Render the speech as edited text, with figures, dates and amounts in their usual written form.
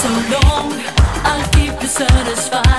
So long, I'll keep you satisfied.